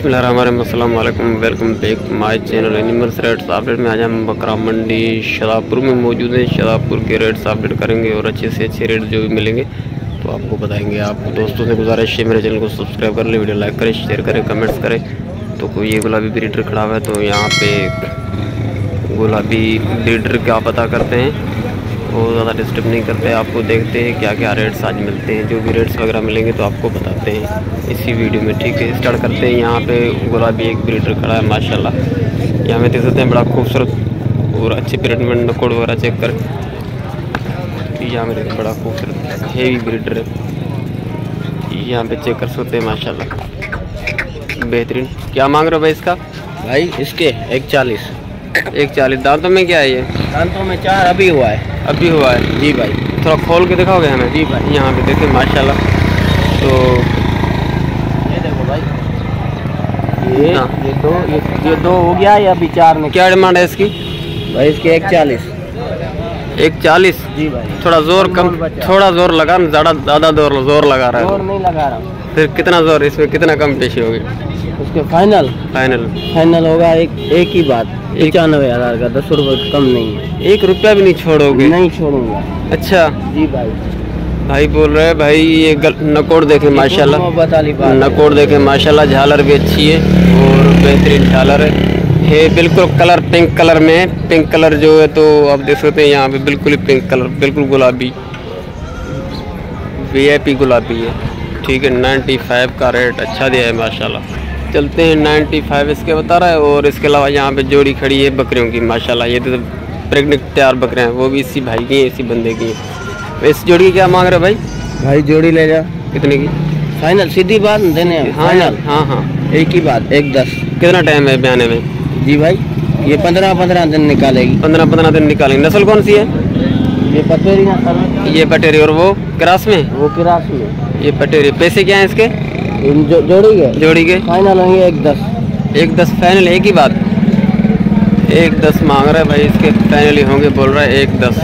अस्सलामुअलैकुम, welcome back my channel animals rates update में। आज हम बकरा मंडी शाहदापुर में मौजूद हैं। शाहदापुर के रेट्स अपडेट करेंगे और अच्छे से अच्छे रेट जो भी मिलेंगे तो आपको बताएंगे। आपको दोस्तों से गुजारिश है मेरे चैनल को सब्सक्राइब कर लें, वीडियो लाइक करें, शेयर करें, कमेंट्स करें। तो कोई ये गुलाबी ब्रीडर खड़ा हुआ है, तो यहाँ पे गुलाबी ब्रीडर का पता करते हैं और ज़्यादा डिस्टर्ब नहीं करते। आपको देखते हैं क्या क्या रेट्स आज मिलते हैं, जो भी रेट्स वगैरह मिलेंगे तो आपको बताते हैं इसी वीडियो में। ठीक है, स्टार्ट करते हैं। यहाँ पे गुलाबी एक ब्रीडर खड़ा है माशाल्लाह। यहाँ में देख सकते हैं बड़ा खूबसूरत और अच्छे पीरियड में नकोड़ वगैरह चेक कर। यहाँ में देखते बड़ा खूबसूरत हेवी ब्रीडर है, यहाँ पर चेक कर सकते हैं माशाल्लाह बेहतरीन। क्या मांग रहे हो भाई इसका? भाई इसके 140। 140। दांतों में क्या है ये? दांतों में 4 अभी हुआ है। अभी हुआ है जी भाई, थोड़ा खोल के दिखाओगे हमें? जी भाई। यहाँ पे देखें माशाल्लाह। तो ये देखो भाई, ये दो हो गया या अभी 4 में? क्या डिमांड है इसकी भाई? इसके 140। 140 जी भाई। थोड़ा जोर लगा, ज़्यादा जोर लगा रहा है। जोर नहीं लगा रहा। फिर कितना जोर, इसमें कितना कम पेशी होगी? उसके फाइनल होगा एक ही बात 95,000 का। 10 रुपये कम नहीं है। 1 रुपया भी नहीं छोड़ोगे? नहीं छोड़ूंगा। अच्छा जी भाई। भाई बोल रहे हैं भाई, ये नकोड़ देखे माशाल्लाह, नकोड़ देखे माशाल्लाह। झालर भी अच्छी है और बेहतरीन झालर है, बिल्कुल कलर पिंक कलर में है। पिंक कलर जो है तो आप देख सकते हैं यहाँ पे बिल्कुल ही पिंक कलर, बिल्कुल गुलाबी VIP गुलाबी है। ठीक है, 95 का रेट अच्छा दिया है माशाल्लाह। चलते हैं, 95 इसके बता रहा है। और इसके अलावा यहाँ पे जोड़ी खड़ी है बकरियों की माशाल्लाह। ये तो प्रेग्नेंट तैयार बकरे हैं, वो भी इसी भाई की है, इसी बंदे की है। इस जोड़ी की क्या मांग रहे भाई? भाई जोड़ी ले जा। कितने की? फाइनल, सीधी बात देने हैं। हाँ, एक ही बात, 110। कितना टाइम है ब्याने में? जी भाई, ये 15-15 दिन निकालेगी। 15-15 दिन निकालेगी। नस्ल कौन सी है? ये पटेरी नस्ल। ये पटेरी। और वो क्रास में? वो क्रास में। ये पटेरी। पैसे क्या है इसके? जोड़ी के फाइनल होंगे 110। 110 फाइनल, एक ही बात। 110 मांग रहा है भाई, इसके फाइनल ही होंगे, बोल रहा है 110।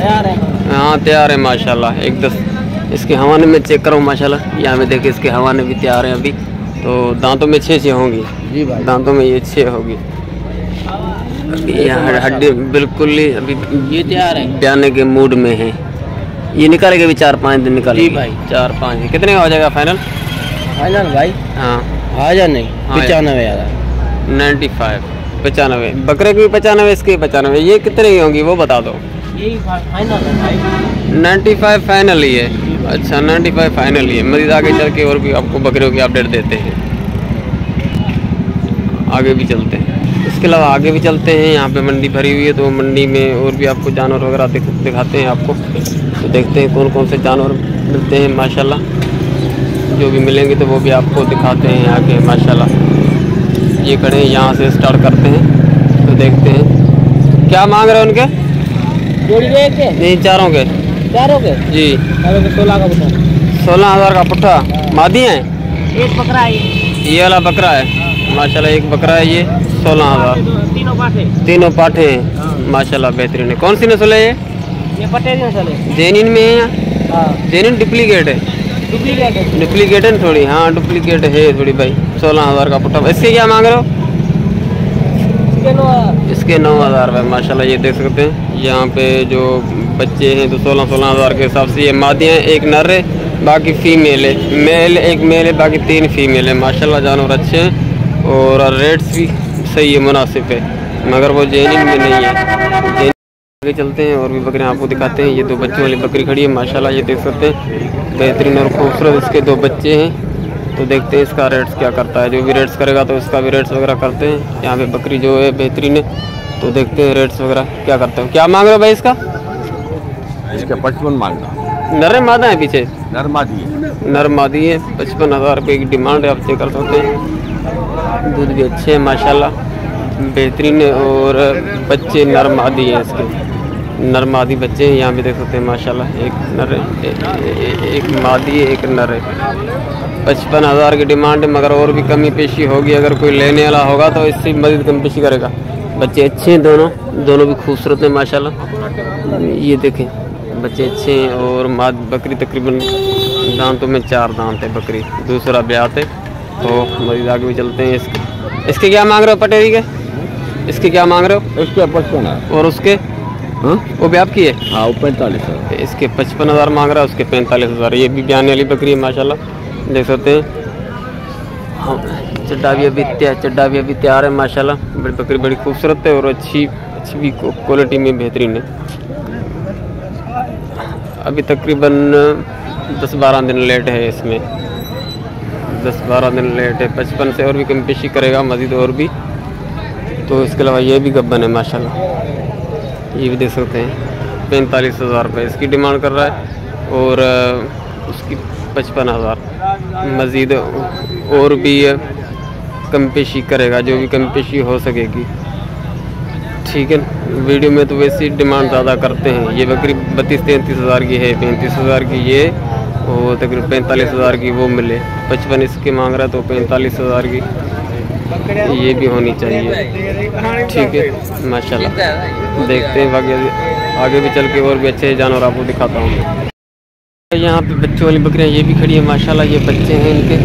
हाँ तैयार है माशाल्लाह 110। इसके हवाने में चेक करो माशाल्लाह। यहाँ में देखिए इसके हवाने भी तैयार हैं अभी। तो दांतों में 6-6 होंगी जी भाई। दांतों में ये 6 होगी। यहाँ हड्डी बिल्कुल ही अभी ये तैयार है, जाने के मूड में है। ये निकालेगी अभी 4-5 दिन निकालेगी भाई। 4-5 कितने का हो जाएगा फाइनल? फाइनल भाई हाँ हजार नहीं, 95,000। 95 बकरे की भी 95, इसके 95। ये कितने की होंगी वो बता दो? यही फाइनल है भाई, 95 फाइनल ही है। अच्छा, 95 फाइनल ही है। मजीद आगे चल के और भी आपको बकरियों की अपडेट देते हैं, आगे भी चलते हैं। इसके अलावा आगे भी चलते हैं। यहाँ पे मंडी भरी हुई है, तो मंडी में और भी आपको जानवर वगैरह दिखाते हैं। आपको तो देखते हैं कौन कौन से जानवर मिलते हैं माशाल्लाह। जो भी मिलेंगे तो वो भी आपको दिखाते हैं आगे माशाल्लाह। ये खड़े यहाँ से स्टार्ट करते हैं, तो देखते हैं क्या मांग रहे हैं उनके जोड़ी के। नहीं, चारों के जी। 16,000 का पुट्ठा। मादी हैं? एक बकरा है ये वाला बकरा है माशाल्लाह। एक बकरा है ये 16,000। तीनों पाठे हैं माशाल्लाह, बेहतरीन है। कौन सी नस्ल है ये? पटेरी नस्ल है। जेनिन में है? जेनिन डुप्लीकेट है। डुप्लीकेट है थोड़ी, हाँ डुप्लीकेट है थोड़ी भाई। 16,000 का पुट्ठा। इसके क्या मांग रहे हो? इसके 9,000 भाई माशाल्लाह। ये देख सकते हैं यहाँ पे जो बच्चे हैं तो 16,000 के हिसाब से। ये मादियाँ, एक नर है बाकी फीमेल है। एक मेल है बाकी 3 फीमेल है माशाल्लाह। जानवर अच्छे हैं और रेट्स भी सही है, मुनासिब है, मगर वो जेनिन में नहीं है। आगे चलते हैं और भी बकरियाँ आपको दिखाते हैं। ये 2 बच्चों वाली बकरी खड़ी है माशाल्लाह। ये देख सकते हैं बेहतरीन और खूबसूरत, इसके 2 बच्चे हैं। तो देखते हैं इसका रेट्स क्या करता है। जो भी रेट्स करेगा तो इसका भी रेट्स वगैरह करते हैं। यहाँ पे बकरी जो है बेहतरीन है, तो देखते हैं रेट्स वगैरह क्या करते हैं। क्या मांग रहे हो भाई इसका? इसका 55 मांग रहा। नर मादा है? पीछे नर मादी है। 55,000 रुपये की डिमांड है, आप चेक कर सकते हैं। दूध भी अच्छे हैं माशाल्लाह, बेहतरीन है। और बच्चे नर मादी हैं, इसके नर मादी बच्चे हैं। यहाँ भी देख सकते हैं माशाल्लाह। एक नर एक मादी है, एक नर है। 55,000 की डिमांड है, मगर और भी कमी पेशी होगी। अगर कोई लेने वाला होगा तो इससे मज़ीद कम पेशी करेगा। बच्चे अच्छे हैं दोनों भी खूबसूरत हैं माशाल्लाह। ये देखें बच्चे अच्छे हैं। और बकरी तकरीबन दांतों में 4 दांत है बकरी। दूसरा ब्यात है तो मरीज आगे भी चलते हैं। इसके क्या मांग रहे हो पटेरी के? इसके क्या मांग रहे हो? इसके 55,000 और उसके वो भी आपकी है? हाँ, वो 45,000। इसके 55,000 मांग रहा है, उसके 45,000। ये भी ब्याने वाली बकरी है माशाल्लाह, देख सकते हैं। चड्डा भी अभी तैयार है माशाल्लाह। बड़ी बकरी बड़ी खूबसूरत है और अच्छी भी क्वालिटी में बेहतरीन है। अभी तकरीबन 10-12 दिन लेट है इसमें, 10-12 दिन लेट है। 55 से और भी कम पेशी करेगा मज़ीद और भी। तो इसके अलावा ये भी गब्बन है माशाल्लाह, ये भी देख सकते हैं। 45,000 रुपये इसकी डिमांड कर रहा है और उसकी 55,000। मज़ीद और भी कम पेशी करेगा, जो भी कम पेशी हो सकेगी। ठीक है, वीडियो में तो वैसी डिमांड ज़्यादा करते हैं। ये बकरी 32-33,000 की है, 35,000 की ये और तकरीबन 45,000 की वो मिले। 55 इसके मांग रहा तो 45,000 की ये भी होनी चाहिए। ठीक है माशाल्लाह, देखते हैं बाकी आगे भी चल के और भी अच्छे जानवर आपको दिखाता हूँ। यहाँ पे बच्चों वाली बकरियाँ ये भी खड़ी है माशाल्लाह। ये बच्चे हैं इनके,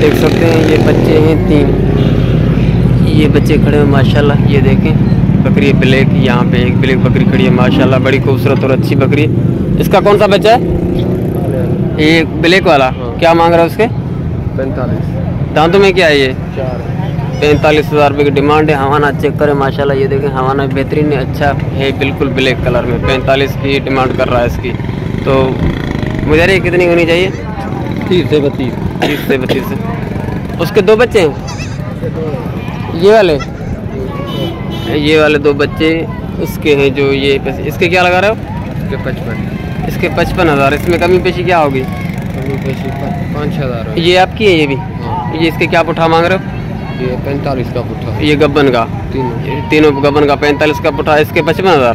देख सकते हैं। ये बच्चे हैं 3, ये बच्चे खड़े हैं माशाल्लाह। ये देखें बकरी ब्लैक, यहाँ पे एक ब्लैक बकरी खड़ी है माशाल्लाह, बड़ी खूबसूरत और अच्छी बकरी। इसका कौन सा बच्चा है? ये ब्लैक वाला। क्या मांग रहा है उसके? 45। दांतों में क्या है ये? 45,000 रुपये की डिमांड है। हवाना चेक करें माशाल्लाह, ये देखें हवाना बेहतरीन है, अच्छा है, बिल्कुल ब्लैक कलर में। 45 की डिमांड कर रहा है इसकी। तो मुझे ये कितनी होनी चाहिए? 30 से 32। उसके 2 बच्चे हैं, ये वाले 2 बच्चे उसके हैं। जो ये इसके क्या लगा रहे हो? इसके 55। इसके 55,000। इसमें कमी पेशी क्या होगी? कमी पेशी 5,000। ये आपकी है? ये भी हाँ। ये इसके क्या पुठा मांग रहे हो? ये 45 का पुठा। ये गब्बन का, तीनों गब्बन का 45 का पुठा। इसके 55,000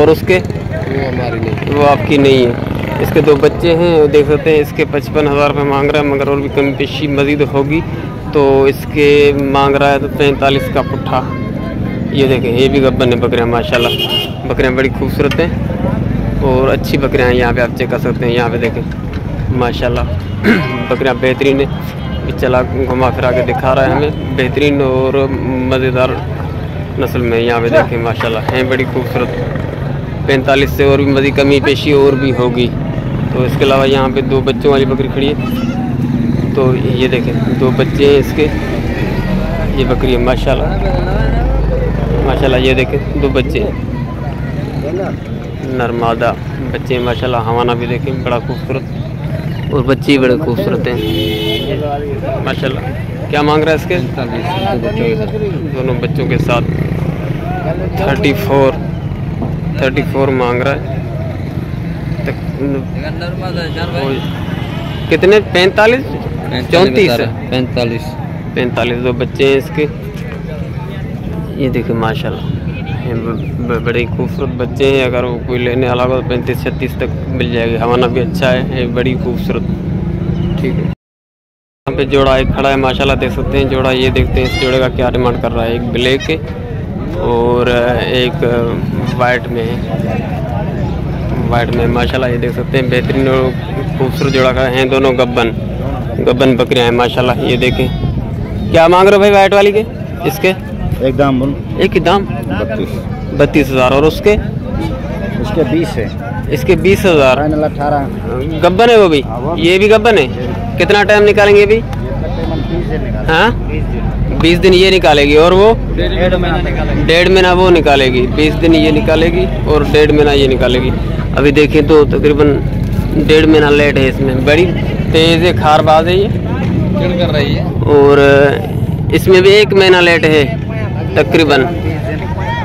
और उसके? वो हमारी नहीं, वो आपकी नहीं है। इसके 2 बच्चे हैं, देख सकते हैं। इसके 55,000 रुपये मांग रहा है, मगर और भी कम पेशी मजीद होगी तो इसके मांग रहा है तो 45 का पुट्ठा। ये देखें, ये भी गब्बन है बकरियाँ माशाल्लाह। बकरियाँ बड़ी खूबसूरत हैं और अच्छी बकरियाँ हैं। यहाँ पे आप चेक कर सकते हैं, यहाँ पे देखें माशाल्लाह बकरियाँ बेहतरीन है। चला घुमा फिरा के दिखा रहा है हमें, बेहतरीन और मज़ेदार नस्ल में। यहाँ पे देखें माशाल्लाह हैं बड़ी खूबसूरत। 45 से और भी मज़ीद कमी पेशी और भी होगी। तो इसके अलावा यहाँ पे 2 बच्चों वाली बकरी खड़ी है। तो ये देखें 2 बच्चे हैं इसके। ये बकरी है माशाल्लाह, ये देखें 2 बच्चे नरमादा बच्चे हैं माशाल्लाह। हवाना भी देखें बड़ा खूबसूरत और बच्चे बड़े खूबसूरत हैं माशाल्लाह। क्या मांग रहा है इसके? दोनों बच्चों के साथ 34 मांग रहा है। कितने? 45 34 45 45। 2 बच्चे हैं इसके, ये देखें माशाल्लाह बड़े खूबसूरत बच्चे हैं। अगर वो कोई लेने वाला हो तो 35-36 तक मिल जाएगी। हवाना भी अच्छा है, बड़ी खूबसूरत। ठीक है, यहाँ पे जोड़ा एक खड़ा है माशाल्लाह, देख सकते हैं जोड़ा। ये देखते हैं इस जोड़े का क्या डिमांड कर रहा है। एक ब्लैक है और एक वाइट में है, वाइट में माशाल्लाह। ये देख सकते हैं बेहतरीन और खूबसूरत जोड़ा का हैं। दोनों गब्बन बकरियां हैं माशाल्लाह। ये देखें क्या मांग रहे हो भाई वाइट वाली के? इसके एक दाम 32,000 और उसके 20 है। इसके 20,000। 18 गब्बन है वो भी, ये भी गब्बन है। कितना टाइम निकालेंगे अभी? हाँ, 20 दिन ये निकालेगी और वो 1.5 महीना वो निकालेगी। 20 दिन ये निकालेगी और 1.5 महीना ये निकालेगी। अभी देखें तो तकरीबन 1.5 महीना लेट है इसमें। बड़ी तेज़ है, खारबाज है ये, कर रही है। और इसमें भी 1 महीना लेट है तकरीबन।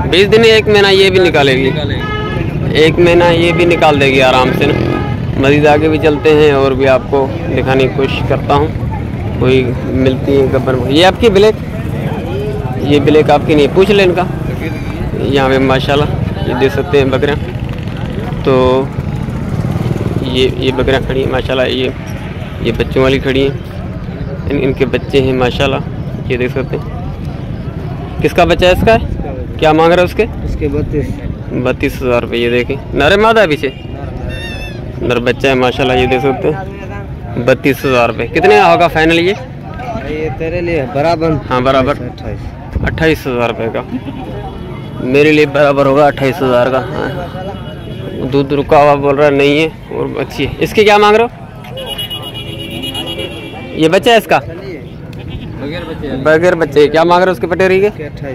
20 दिन 1 महीना ये भी निकालेगी, 1 महीना ये भी निकाल देगी आराम से ना। मरीज आगे भी चलते हैं और भी आपको दिखाने की कोशिश करता हूँ। कोई मिलती है गब्बर? ये आपकी ब्लैक? ये ब्लैक आपकी नहीं, पूछ लें इनका। यहाँ पे माशाल्लाह ये देख सकते हैं बकरियाँ। तो ये बकरियाँ खड़ी हैं माशाल्लाह। ये बच्चों वाली खड़ी हैं, इनके बच्चे हैं माशाल्लाह। ये देख सकते हैं। किसका बच्चा है इसका? क्या मांग रहा है उसके? इसके 32,000 रुपये। ये देखें नर मादा, पीछे नर बच्चा है माशाल्लाह। ये देख सकते हैं 32,000 रुपये। कितने होगा फाइनल ये? ये तेरे लिए बराबर, हाँ बराबर 28,000 रुपये का मेरे लिए बराबर होगा 28,000 का। हाँ। दूध रुका हुआ बोल रहा है नहीं है और अच्छी है। इसके क्या मांग रहे हो? ये बच्चा है इसका बगैर बच्चे। क्या मांग रहे हो उसके पटेरी के? 28।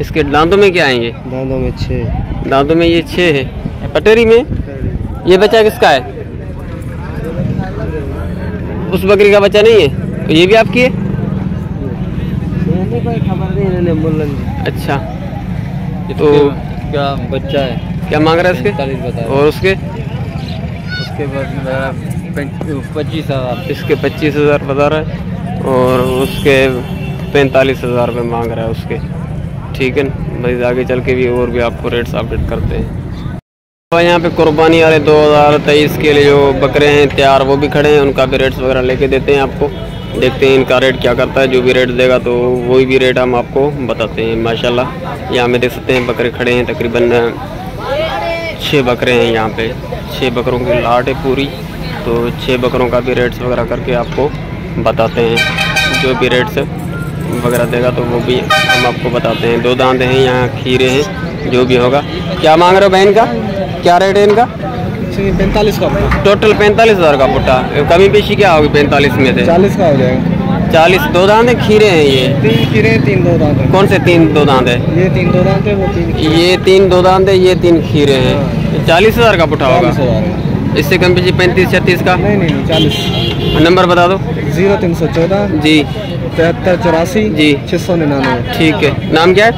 इसके दांतों में क्या आएंगे? दांतों में 6। दांतों में ये 6 है। पटेरी में ये बच्चा किसका है? उस बकरी का बच्चा नहीं है? ये भी आपकी है? कोई खबर नहीं। अच्छा तो क्या बच्चा है? क्या मांग रहा है इसके? और उसके उसके 25,000। इसके 25,000 बता रहा है और उसके 45,000 रुपये मांग रहा है उसके। ठीक है ना भाई, आगे चल के भी और भी आपको रेट्स अपडेट करते हैं। तो यहाँ पे कुर्बानी वाले 2023 के लिए जो बकरे हैं तैयार वो भी खड़े हैं, उनका भी रेट्स वगैरह लेके देते हैं आपको। देखते हैं इनका रेट क्या करता है, जो भी रेट देगा तो वही भी रेट हम आपको बताते हैं। माशाल्लाह यहाँ में देख सकते हैं बकरे खड़े हैं, तकरीबन 6 बकरे हैं यहाँ पे। 6 बकरों की लाट है पूरी, तो 6 बकरों का भी रेट्स वगैरह करके आपको बताते हैं। जो भी रेट्स वगैरह देगा तो वो भी हम आपको बताते हैं। 2 दांत हैं यहाँ, खीरे हैं, जो भी होगा। क्या मांग रहे हो बहन का? क्या रेट है इनका? 45 का टोटल 45,000 का पुट्टा। कमी पेशी क्या होगी? 45 में से 40 का हो जाएगा। 40 दो दांत है, खीरे हैं ये? 3 खीरे हैं, 3 दो दांत है। कौन से 3 दो दांत है? ये 3 दो दांत है, वो 3 खीरे। ये 3 दो दांत है, ये 3 खीरे हैं। 40,000 का पुट्ठा होगा। इससे कम पेशी 35-36 का? नहीं 40। नंबर बता दो। 0314 जी 7384 जी 699। ठीक है, नाम क्या है?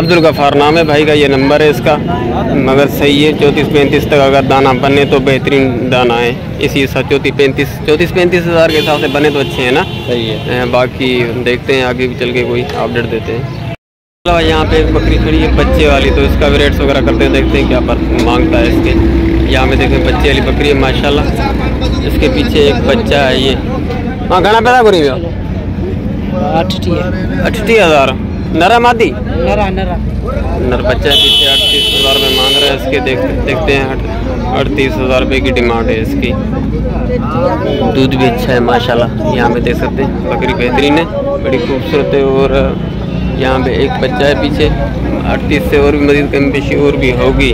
अब्दुल गफ़ार नाम है भाई का, ये नंबर है इसका। मगर सही है, 34-35 तक अगर दाना बने तो बेहतरीन दाना है। इसी हिसाब 34-35,000 के हिसाब से बने तो अच्छे हैं ना। सही है, बाकी देखते हैं आगे भी चल के कोई अपडेट देते हैं। यहाँ पे एक बकरी खड़ी है बच्चे वाली, तो इसका भी रेट्स वगैरह करते हैं, देखते हैं क्या मांगता है इसके। यहाँ पे देखें बच्चे वाली बकरी है माशाल्लाह, इसके पीछे एक बच्चा है ये। हाँ घना पैदा करी भैया 38,000 नरा मादी नर बच्चा पीछे 38,000 रुपये मांग रहा है इसके। देखते हैं 38,000 रुपये की डिमांड है इसकी। दूध भी अच्छा है माशाल्लाह, यहाँ पे देख सकते हैं बकरी बेहतरीन है, बड़ी खूबसूरत है। और यहाँ पे एक बच्चा है पीछे 38 से और भी मजीद कम पेशी और भी होगी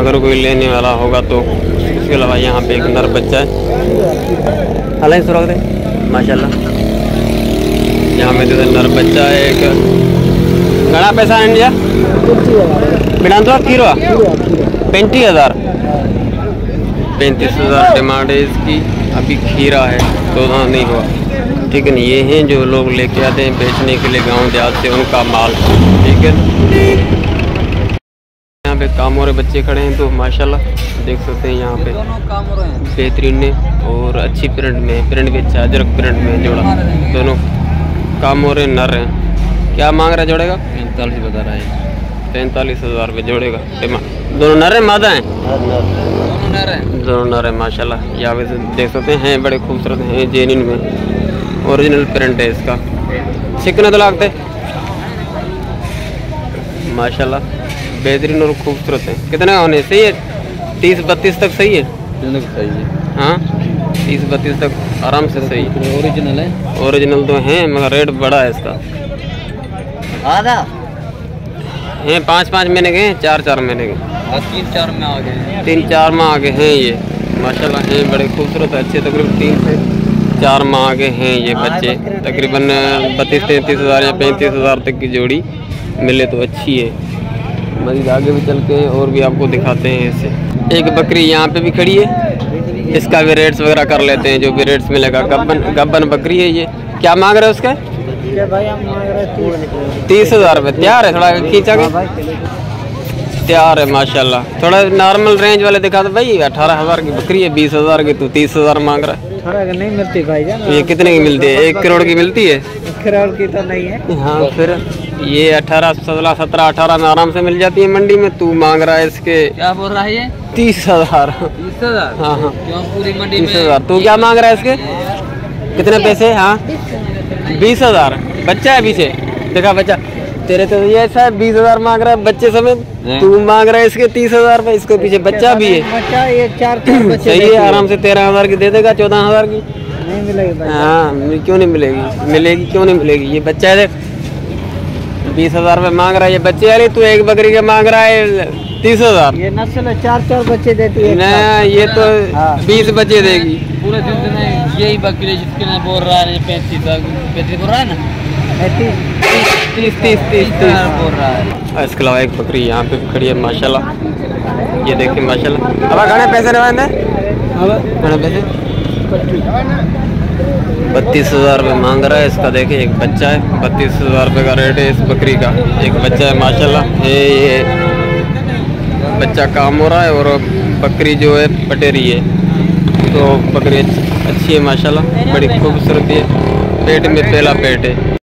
अगर कोई लेने वाला होगा तो। इसके अलावा यहाँ पे एक नर बच्चा है हालांकि सुरख दे माशाल्लाह। यहाँ में जो नर बच्चा है एक घना पैसा इंडिया बिना तो किलो 35,000 डिमांड है इसकी। अभी खीरा है तो हाँ नहीं हुआ। ठीक है ना, ये हैं जो लोग लेके आते हैं बेचने के लिए गांव देहात से उनका माल। ठीक है, यहाँ पे कामोरे बच्चे खड़े हैं तो माशाल्लाह देख सकते हैं यहाँ पे बेहतरीन ने और अच्छी प्रिंट में, प्रिंट भी अच्छा अजरक प्रिंट में जोड़ा, दोनों काम हो रहे नर हैं। क्या मांग रहा है जोड़ेगा? 45 बता रहा है, 43,000 रुपये जोड़ेगा। दोनों नर हैं मादा हैं? दोनों नर हैं माशाल्लाह। यहाँ पे देख सकते हैं बड़े खूबसूरत हैं, जेनिन में ओरिजिनल प्रिंट है इसका। सिकने तो लागते माशाल्लाह, बेहतरीन और खूबसूरत है। कितना होने सही है? 30-32 तक सही है। हाँ 30-32 तक आराम से सही है। ओरिजिनल है? ओरिजिनल तो हैं मगर रेट बड़ा है इसका। आधा हैं, 5-5 महीने के हैं, 4-4 महीने के, 3-4 में आ गए, 3-4 माह आगे हैं ये माशाल्लाह। हैं बड़े खूबसूरत अच्छे, तकरीबन 3-4 माह आगे हैं ये बच्चे। तकरीबन 32-33,000 या 35,000 तक की जोड़ी मिले तो अच्छी है। मजीद आगे भी चलते हैं और भी आपको दिखाते हैं इसे। एक बकरी यहाँ पे भी खड़ी है, इसका भी रेट्स वगैरह कर लेते हैं, जो भी रेट्स मिलेगा। गब्बन बकरी है ये। क्या मांग रहे हो उसके? 30,000 रुपये। तैयार है? थोड़ा खींचा तैयार है माशाल्लाह। थोड़ा नॉर्मल रेंज वाले दिखा दो भाई। 18,000 की बकरी है, 20,000 की तू 30,000 मांग रहा है। नहीं मिलती भाई, ये कितने की मिलती है? 1 करोड़ की मिलती है? 1 करोड़ की तो नहीं है। हाँ फिर ये 18, 16, 17, 18 में आराम से मिल जाती है मंडी में। तू मांग रहा है इसके, क्या बोल रहा है ये? 30,000। 30,000? हाँ हाँ पूरी मंडी में 30,000। तू क्या मांग रहा है इसके? कितने पैसे? हाँ 20,000। बच्चा है पीछे देखा, बच्चा तेरे तो ये ऐसा 20,000 मांग रहा है बच्चे समेत, तू मांग रहा है इसके 30,000 पे। इसके पीछे बच्चा भी है, सही है, आराम से 13,000 की दे देगा, 14,000 की। नहीं मिलेगी। हाँ क्यों नहीं मिलेगी, मिलेगी क्यों नहीं मिलेगी। ये बच्चा है 20,000 रुपये मांग रहा है ये बच्चे, अरे तू एक बकरी के मांग रहा है 30,000। ये नस्ल चार बच्चे देती है ना, ये तो 20 बच्चे देगी पूरे दिन। यही बकरी जिसके ना बोल रहा है 35 बोल रहा है ना, 30 बोल रहा है। इसके अलावा एक बकरी यहाँ पे खड़ी है माशाल्लाह, ये देखिए माशाल्लाह। अब घने पैसे रवाना है, 32,000 रुपये मांग रहा है इसका। देखिए एक बच्चा है, 32,000 रुपये का रेट है इस बकरी का। एक बच्चा है माशाल्लाह, ये बच्चा काम हो रहा है और बकरी जो है पटेरी है, तो बकरी अच्छी है माशाल्लाह, बड़ी खूबसूरती है, पेट में पहला पेट है।